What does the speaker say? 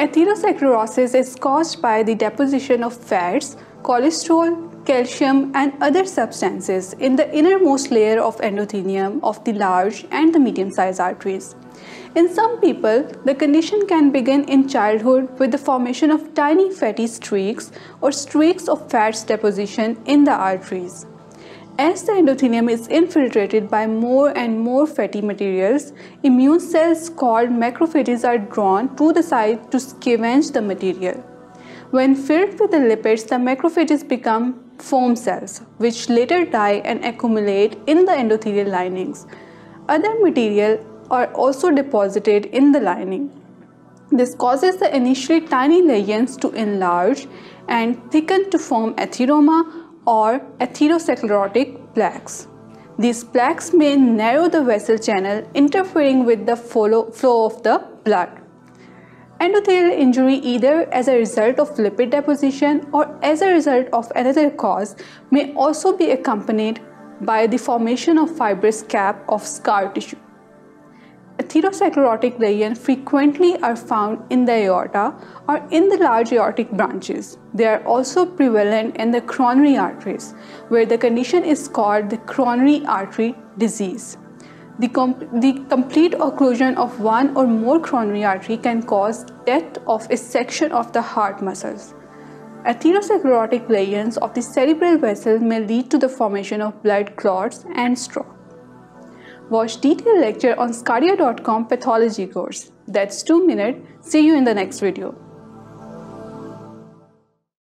Atherosclerosis is caused by the deposition of fats, cholesterol, calcium and other substances in the innermost layer of endothelium of the large and the medium-sized arteries. In some people, the condition can begin in childhood with the formation of tiny fatty streaks or streaks of fats deposition in the arteries. As the endothelium is infiltrated by more and more fatty materials, immune cells called macrophages are drawn to the site to scavenge the material. When filled with the lipids, the macrophages become foam cells, which later die and accumulate in the endothelial linings. Other material are also deposited in the lining. This causes the initially tiny lesions to enlarge and thicken to form atheroma or atherosclerotic plaques. These plaques may narrow the vessel channel, interfering with the flow of the blood. Endothelial injury, either as a result of lipid deposition or as a result of another cause, may also be accompanied by the formation of fibrous cap of scar tissue. Atherosclerotic lesions frequently are found in the aorta or in the large aortic branches. They are also prevalent in the coronary arteries, where the condition is called the coronary artery disease. The complete occlusion of one or more coronary artery can cause death of a section of the heart muscles. Atherosclerotic lesions of the cerebral vessel may lead to the formation of blood clots and stroke. Watch detailed lecture on scardia.com pathology course. That's 2 minutes. See you in the next video.